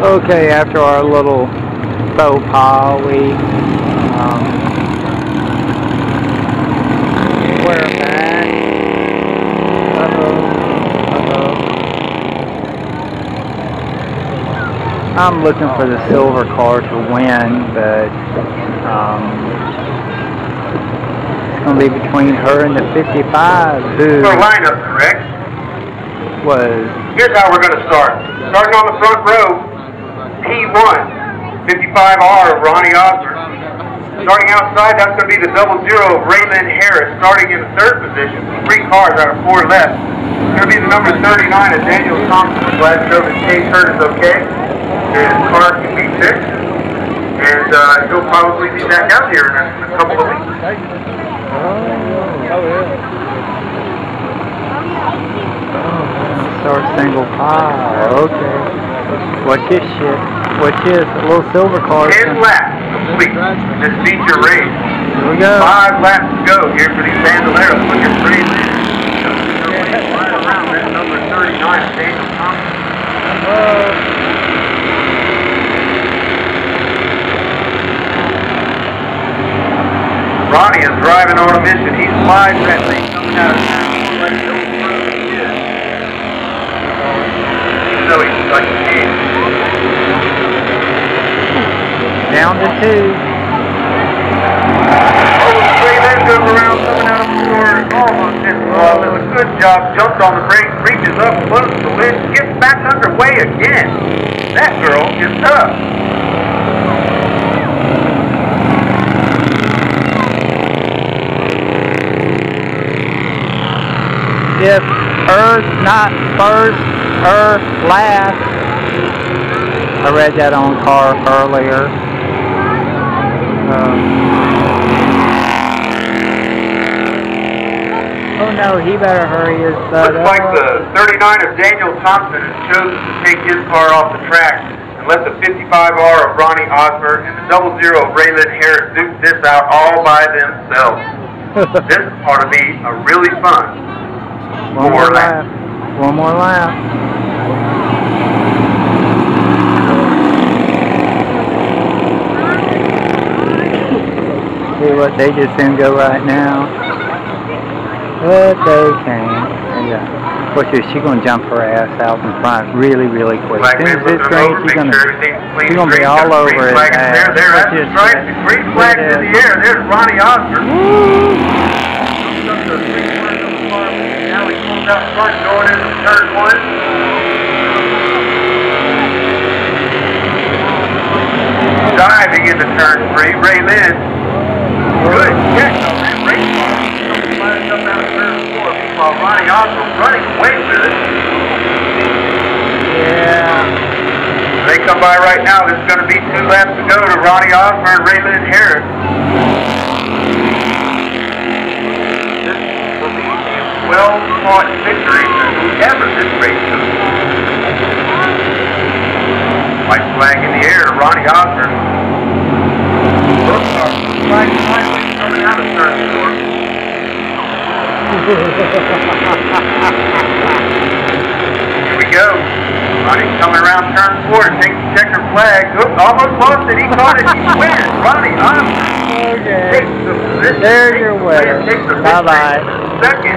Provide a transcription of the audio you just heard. Okay, after our little faux pas, we wear a mask. I'm looking for the silver car to win, but it's going to be between her and the 55, who... Her lineup, correct? Was... Here's how we're going to start. Starting on the front row, P1, 55R of Ronnie Osborne. Starting outside, that's going to be the 00 of Raymond Harris, starting in the third position. 3 cars out of 4 left. It's going to be the number 39 of Daniel Thompson. Glad service case hurt is okay. His car can be fixed. And he'll probably be back out here in a couple of weeks. Start single pile. Okay. Watch this shit. Watch this. A little silver car. 10 laps complete. This feature race. Here we go. 5 laps to go here for these Bandoleros. Look at three. Right around that number 39, Daniel Thompson. Ronnie is driving on a mission. He slides that thing coming out of town. Down to 2. Raylan goes around coming out of the door. Almost hit the wall. Does a good job. Jumps on the brakes, reaches up, floats the lid, gets back underway again. That girl is tough. If Earth not first, Earth last. I read that on car earlier. Oh no, he better hurry his butt up. Looks like the 39 of Daniel Thompson has chosen to take his car off the track and let the 55R of Ronnie Osborne and the 00 of Raylan Harris duke this out all by themselves. This ought to be a really fun one more lap. See what they just didn't go right now. But they can. Yeah. What's this? She's gonna jump her ass out in front really, really quick. As soon as it's green, she's gonna be all over it. There, that's the stripes. The green flag's in the air. There's Ronnie Osborne. Now he pulls out front, going into the third one. Diving into turn 3, Raylan. Good catch on that race car. He lines up out of turn 4. Meanwhile, Ronnie Osborne running away with it. Yeah. They come by right now. There's going to be 2 laps to go to Ronnie Osborne, Raylan Harris. This will be a well-fought victory for whoever this race is. White flag in the air, Ronnie Osborne. Coming out of turn 4. Here we go. Ronnie's coming around turn 4, takes the checker flag. Oops, almost lost it. He caught it. He wins. Ronnie Osborne. Okay. Takes the position. There's your winner. Bye bye. Second.